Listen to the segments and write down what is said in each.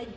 Red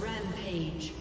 Rampage.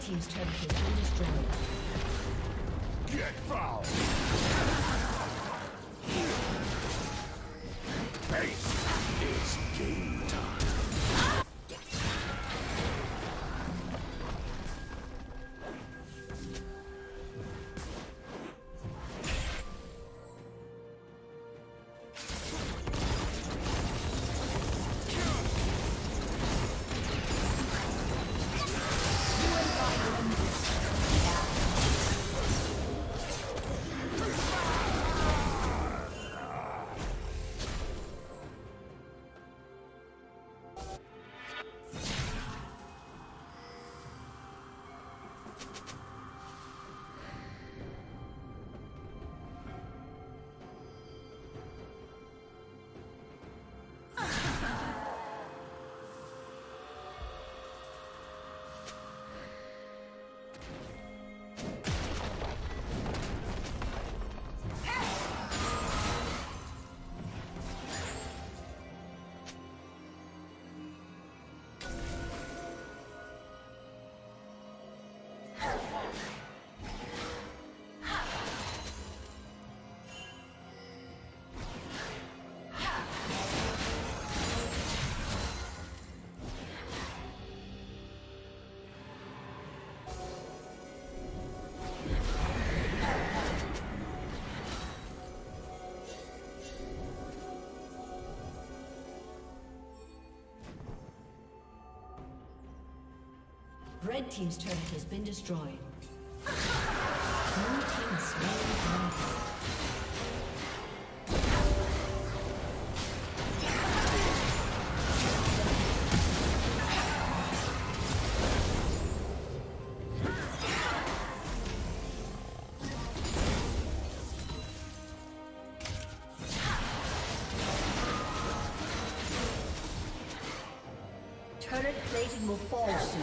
Team's turret has been destroyed. Get fouled! It's game time. Red team's turret has been destroyed. Blue team's slain. Current plating will fall soon.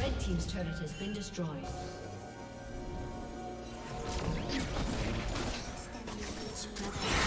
Red team's turret has been destroyed.